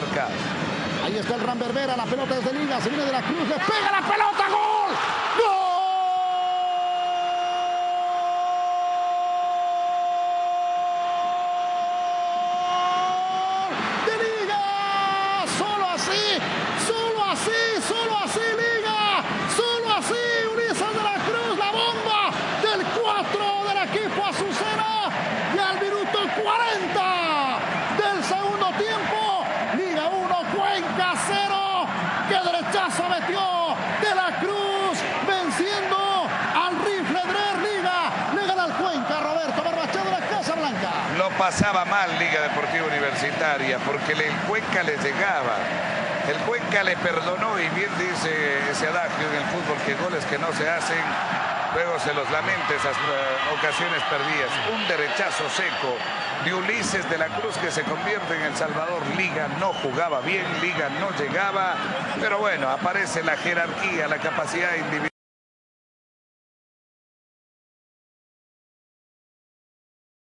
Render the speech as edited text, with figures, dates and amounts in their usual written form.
marca. Ahí está el Ran Berbera, la pelota es de Liga, se viene de la Cruz, le pega la pelota, ¡gol! ¡Gol! ¡De Liga! ¡Solo así! ¡Solo así! ¡Solo así, Liga! ¡Solo así! Ulises de la Cruz, la bomba del 4 del equipo azucena, y al minuto 40 del segundo tiempo, Liga 1. Cuenca 0, que derechazo metió de la Cruz, venciendo al rifle de Liga, le gana al Cuenca, Roberto Barbachado de la Casa Blanca. Lo pasaba mal Liga Deportiva Universitaria, porque el Cuenca le llegaba, el Cuenca le perdonó, y bien dice ese adagio en el fútbol que goles que no se hacen, luego se los lamenta, esas ocasiones perdidas. Un derechazo seco de Ulises de la Cruz que se convierte en El Salvador. Liga no jugaba bien, Liga no llegaba, pero bueno, aparece la jerarquía, la capacidad individual.